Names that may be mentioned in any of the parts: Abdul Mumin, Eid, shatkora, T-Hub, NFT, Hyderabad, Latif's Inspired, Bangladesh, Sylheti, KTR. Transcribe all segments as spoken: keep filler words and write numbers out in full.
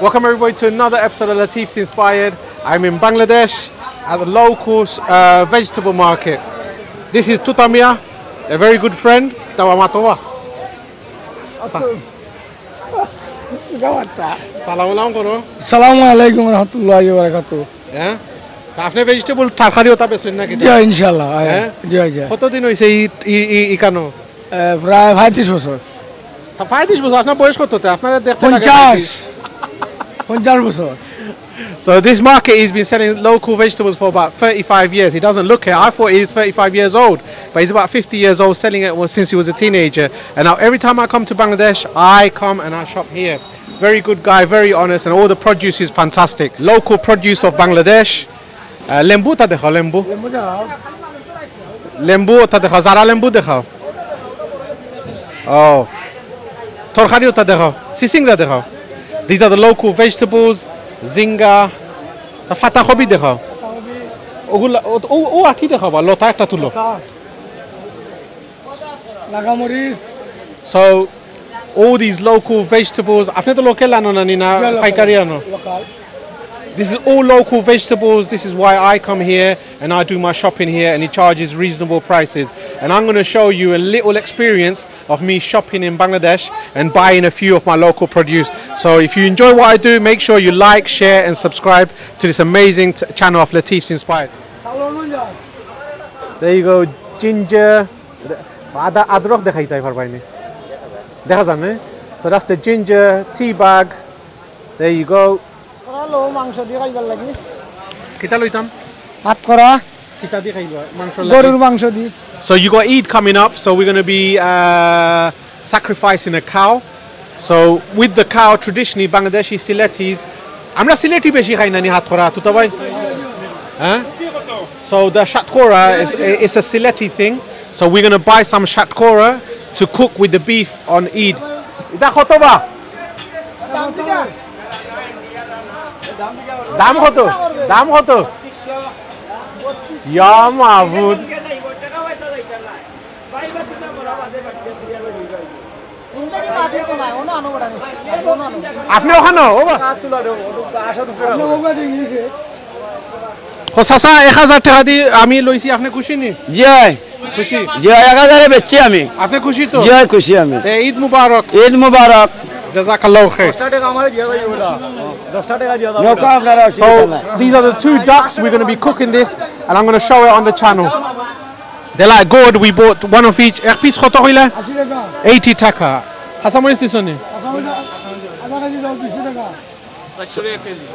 Welcome everybody to another episode of Latif's Inspired. I'm in Bangladesh at the local uh, vegetable market. This is Tutamia, a very good friend. Tawamatowa. Salaam alaikum. Salaam alaikum warahmatullahi wabarakatuh. Yeah. Afne vegetable tarkariyo ta beslen na kichu. Yeah, inshallah. Yeah, yeah. Koto din hoyse ei ikano? প্রায় পঁয়ত্রিশ বছর। তা পঁয়ত্রিশ বছর আপনার বয়স কততে? আপনারা দেখতে লাগে So this market has been selling local vegetables for about thirty-five years. He doesn't look it. I thought he was thirty-five years old, but he's about fifty years old, selling it since he was a teenager. And now every time I come to Bangladesh, I come and I shop here. Very good guy, very honest, and all the produce is fantastic. Local produce of Bangladesh. Lembu ta dekho, lembu. Lembu ta dekho, zara lembu dekho. Oh. Torkhariyo ta dekho, sisingra dekho. These are the local vegetables, zinga. The fata khobi dekha. O o o ati dekha ba lota ekta tulo. Lagamoris. So all these local vegetables. Afne to local lanona ni na faikariano. Local. This is all local vegetables. This is why I come here and I do my shopping here, and he charges reasonable prices. And I'm going to show you a little experience of me shopping in Bangladesh and buying a few of my local produce. So if you enjoy what I do, make sure you like, share and subscribe to this amazing channel of Latif's Inspired. There you go, ginger. So that's the ginger, tea bag. There you go. So you got Eid coming up, so we're going to be uh, sacrificing a cow. So with the cow, traditionally Bangladeshi Sylhetis. Amra Sylheti beshi khai nani shatkora tu tabai. So the shatkora is it's a Sylheti thing. So we're going to buy some shatkora to cook with the beef on Eid. দাম কত দাম কত ইয়া মাহবুব আপনি ওখানে ও খোসাসা এক হাজার টাকা দি আমি লইছি আপনি খুশি নি জয় খুশি জয় এক হাজার এ বেচছি আমি আপনি খুশি তো জয় খুশি আমি তে ঈদ মুবারক ঈদ মুবারক Jazakallah khair. So these are the two ducks. We're going to be cooking this and I'm going to show it on the channel. They're like gourd. We bought one of each. eighty taka. How much is this one?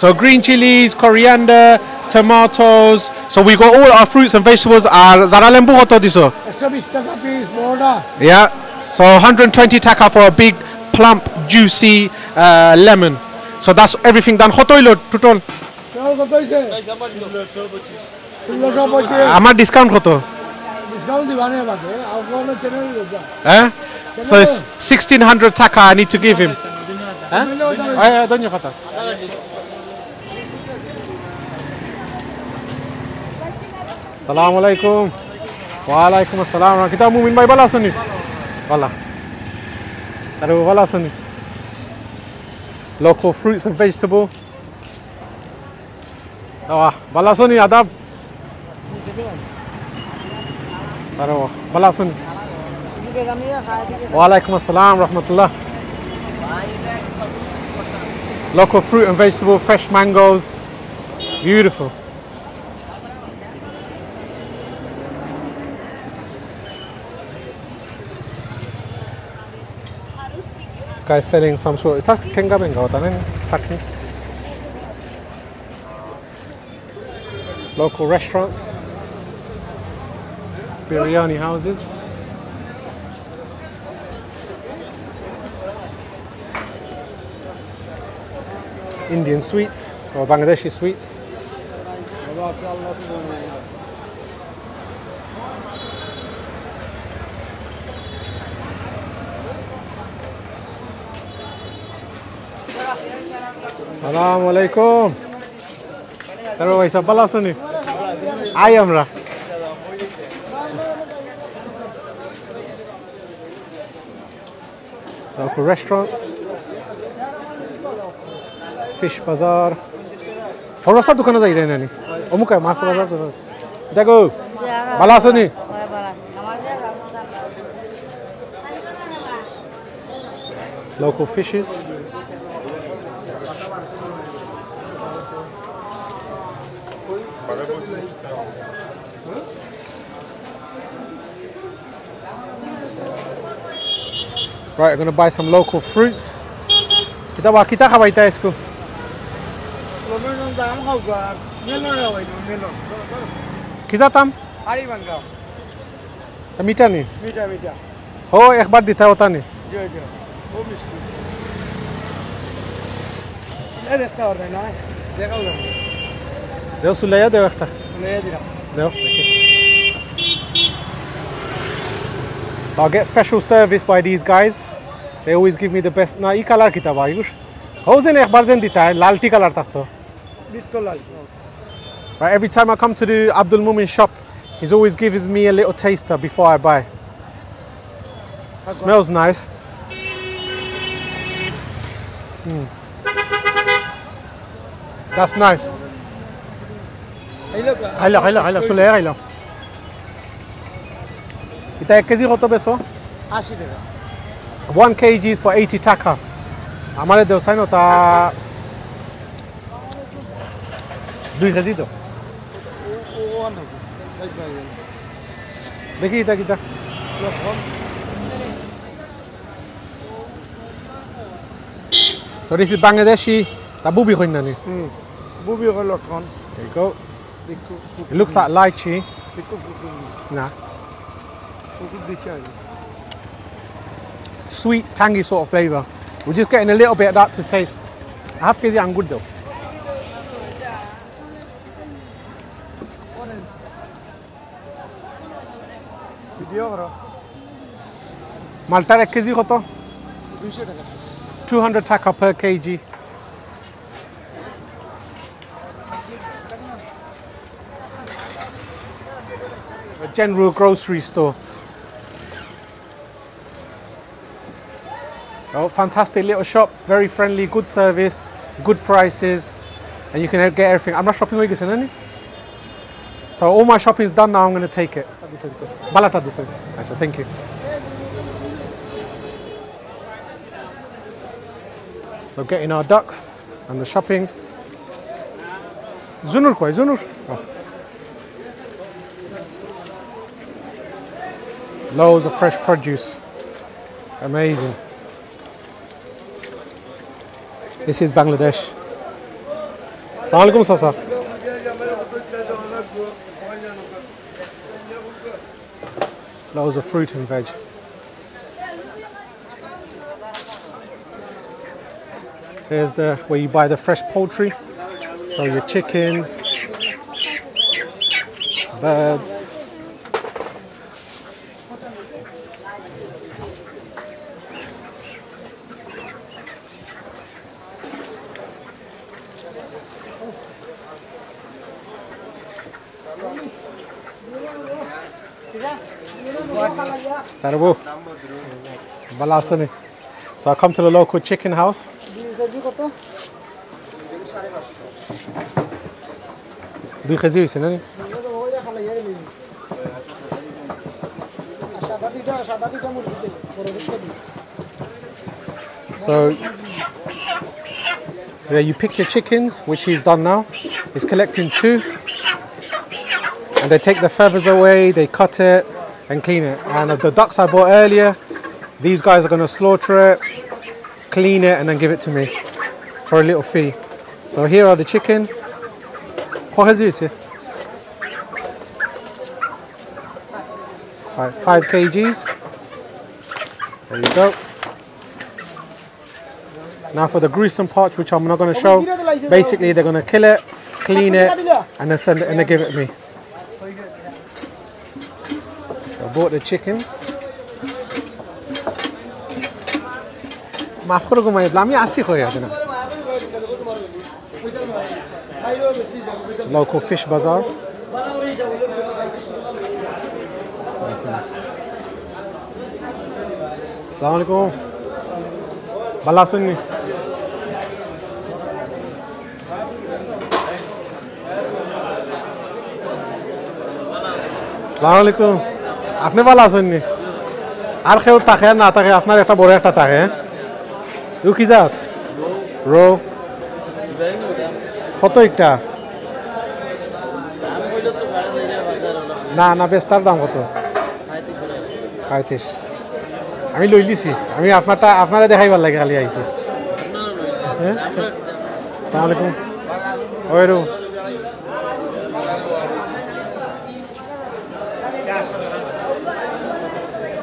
So green chilies, coriander, tomatoes. So we got all our fruits and vegetables. Yeah. So one hundred twenty taka for a big plump, juicy uh, lemon. So that's everything done. Khotoilo total. Amar discount khoto. Discount dibane bade. Our channel eh? So it's sixteen hundred taka I need to give him. Eh? Don't you khata. Assalamu alaikum. Wa alaikum assalam. Kita Mumin bhai bala suni. Bala. Local fruits and vegetable. Balasoni adab. Balasoni. Wa alaikum assalam rahmatullah. Local fruit and vegetable, fresh mangoes. Beautiful. This guy's selling some sort of tenga benga sakni. Local restaurants, biryani houses. Indian sweets or Bangladeshi sweets. Assalamu alaikum. Hello, I am Balasuni. I am Ra. Local restaurants. fish bazaar. How much do you eat? Nani? Omuka mass bazaar. Dago. Balasoni. Local fishes. Right, I'm going to buy some local fruits. What do you eat? Isko? Melon. Mita ni? Mita, mita. Ho, ek baar dita hota ni? Jo, jo. Ho mishti. Ye deta hota na. Dekha hota. Deo sulaya deo ekta. Sulaya dira. Deo. So I get special service by these guys. They always give me the best. Na, I color kita bayush. How is it ek baar zen dita hai? Lalti color takto. Bitto lal. Right, every time I come to the Abdul Mumin shop, he always gives me a little taster before I buy. That's smells right. Nice. Mm. That's nice. I love, I love, I love. So I love. One kg is for eighty taka. Amare do saino ta. Dui kg देखिए इधर किधर So this is Bangladeshi tabubi khon nani. Hmm. Bubi khon. There you go. It looks like lychee. Nah. Sweet, tangy sort of flavor. We're just getting a little bit of that to taste. Half kg ang good though. Malta ek kg koto? two hundred taka per kg. A general grocery store. Oh, fantastic little shop, very friendly, good service, good prices, and you can get everything. I'm not shopping with you, isn't it? So all my shopping is done now, I'm going to take it. Balata this actually, thank you. So getting our ducks and the shopping. Zunur koi, Zunur. Loads of fresh produce. Amazing. This is Bangladesh. Assalamu alaikum, Sasa. Loads of fruit and veg. There's the where you buy the fresh poultry. So your chickens, birds. So I come to the local chicken house. So yeah, you pick your chickens, which he's done now. He's collecting two, and they take the feathers away, they cut it and clean it. And the ducks I bought earlier, these guys are going to slaughter it, clean it, and then give it to me for a little fee. So here are the chicken. Right, five kgs. There you go. Now for the gruesome part, which I'm not going to show. Basically, they're going to kill it, clean it, and then send it and they give it to me. So I bought the chicken. I It's a local fish bazaar. Assalamu alaikum. Bala sunni. Assalamualaikum. Apne bala sunni. Ar kheu takhe na takhe apnar ekta boro ekta takhe. You ki jat? Row. Koto ekta? Na na bestar dam koto? thirty-five. আমি লই লিছি আমি আপনারটা আপনারে দেখাইবার লাগি খালি আইছি আসসালামু আলাইকুম ওইরো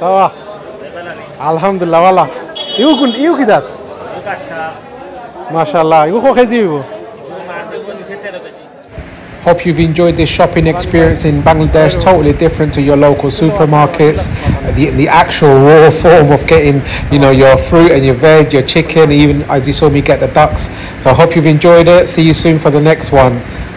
তাওয়া আলহামদুলিল্লাহ ওয়ালা ইউ কোন ইউ কি দাত মাশাআল্লাহ ইউ খোজেইবো Hope you've enjoyed this shopping experience in Bangladesh, totally different to your local supermarkets. The, the actual raw form of getting, you know, your fruit and your veg, your chicken, even as you saw me get the ducks. So I hope you've enjoyed it. See you soon for the next one.